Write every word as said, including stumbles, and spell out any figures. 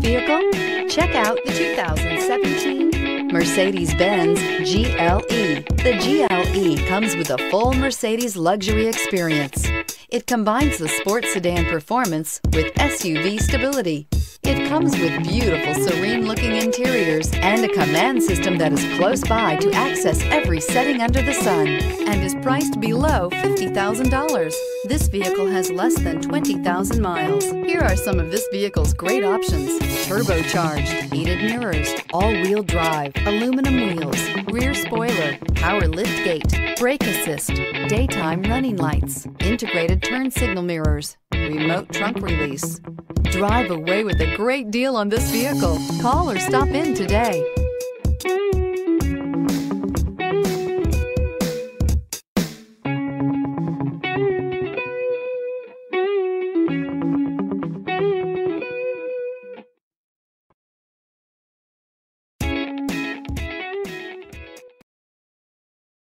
vehicle? Check out the two thousand seventeen Mercedes-Benz G L E. The G L E comes with a full Mercedes luxury experience. It combines the sports sedan performance with S U V stability. It comes with beautiful, serene-looking interiors and a command system that is close by to access every setting under the sun, and is priced below fifty thousand dollars. This vehicle has less than twenty thousand miles. Here are some of this vehicle's great options: turbocharged, heated mirrors, all-wheel drive, aluminum wheels, rear spoiler, power liftgate, brake assist, daytime running lights, integrated turn signal mirrors, remote trunk release. Drive away with a great deal on this vehicle. Call or stop in today.